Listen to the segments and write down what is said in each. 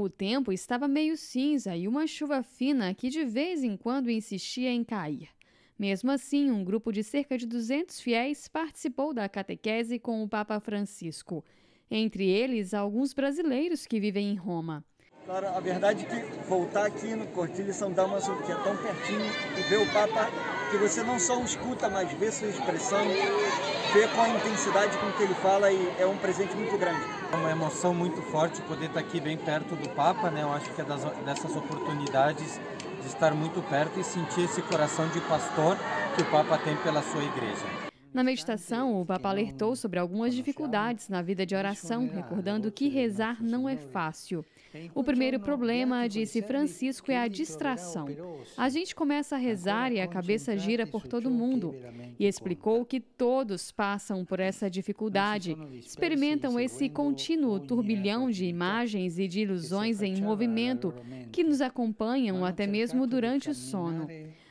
O tempo estava meio cinza e uma chuva fina que de vez em quando insistia em cair. Mesmo assim, um grupo de cerca de 200 fiéis participou da catequese com o Papa Francisco. Entre eles, alguns brasileiros que vivem em Roma. Claro, a verdade é que voltar aqui no Cortilho São Damaso, que é tão pertinho, e ver o Papa, que você não só escuta, mas vê sua expressão, vê com a intensidade com que ele fala, e é um presente muito grande. É uma emoção muito forte poder estar aqui bem perto do Papa, né? Eu acho que é dessas oportunidades de estar muito perto e sentir esse coração de pastor que o Papa tem pela sua igreja. Na meditação, o Papa alertou sobre algumas dificuldades na vida de oração, recordando que rezar não é fácil. O primeiro problema, disse Francisco, é a distração. A gente começa a rezar e a cabeça gira por todo mundo. E explicou que todos passam por essa dificuldade, experimentam esse contínuo turbilhão de imagens e de ilusões em movimento que nos acompanham até mesmo durante o sono.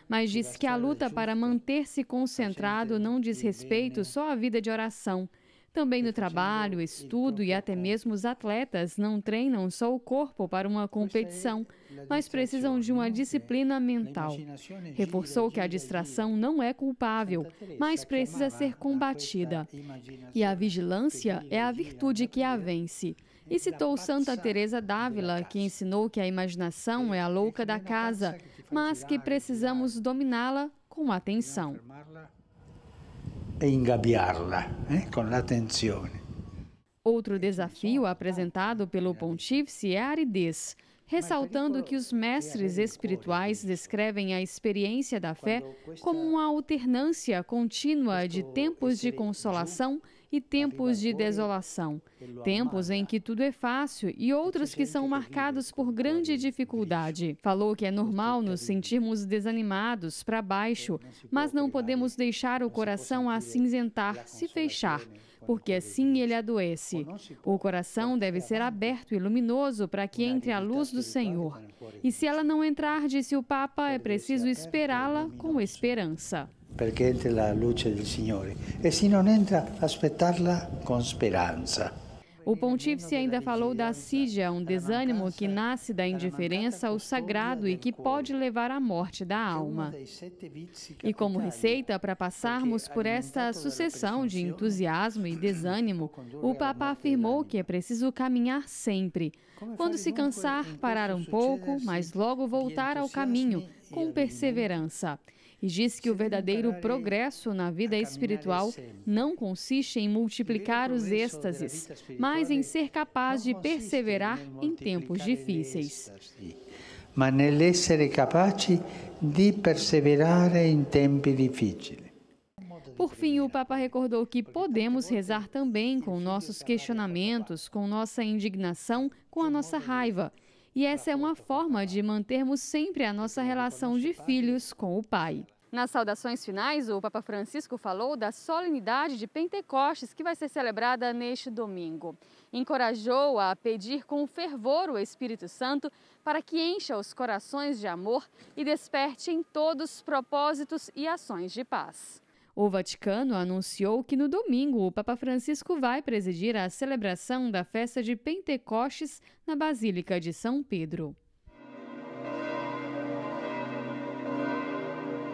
Mas diz que a luta para manter-se concentrado não diz respeito só à vida de oração. Também no trabalho, estudo e até mesmo os atletas não treinam só o corpo para uma competição, mas precisam de uma disciplina mental. Reforçou que a distração não é culpável, mas precisa ser combatida. E a vigilância é a virtude que a vence. E citou Santa Teresa d'Ávila, que ensinou que a imaginação é a louca da casa, mas que precisamos dominá-la com atenção. E ingabbiarla, com atenção. Outro desafio apresentado pelo pontífice é a aridez, ressaltando que os mestres espirituais descrevem a experiência da fé como uma alternância contínua de tempos de consolação e tempos de desolação, tempos em que tudo é fácil e outros que são marcados por grande dificuldade. Falou que é normal nos sentirmos desanimados, para baixo, mas não podemos deixar o coração acinzentar, se fechar, porque assim ele adoece. O coração deve ser aberto e luminoso para que entre a luz do Senhor. E se ela não entrar, disse o Papa, é preciso esperá-la com esperança. Porque entre a luz do Senhor. E se não entra, aspettarla com esperança. O pontífice ainda falou da assídia, um desânimo que nasce da indiferença ao sagrado e que pode levar à morte da alma. E como receita para passarmos por esta sucessão de entusiasmo e desânimo, o Papa afirmou que é preciso caminhar sempre. Quando se cansar, parar um pouco, mas logo voltar ao caminho, com perseverança. E diz que o verdadeiro progresso na vida espiritual não consiste em multiplicar os êxtases, mas em ser capaz de perseverar em tempos difíceis. Mas nell'essere capaci di perseverare in tempi difficili. Por fim, o Papa recordou que podemos rezar também com nossos questionamentos, com nossa indignação, com a nossa raiva. E essa é uma forma de mantermos sempre a nossa relação de filhos com o Pai. Nas saudações finais, o Papa Francisco falou da solenidade de Pentecostes, que vai ser celebrada neste domingo. Encorajou a pedir com fervor o Espírito Santo para que encha os corações de amor e desperte em todos propósitos e ações de paz. O Vaticano anunciou que no domingo o Papa Francisco vai presidir a celebração da festa de Pentecostes na Basílica de São Pedro.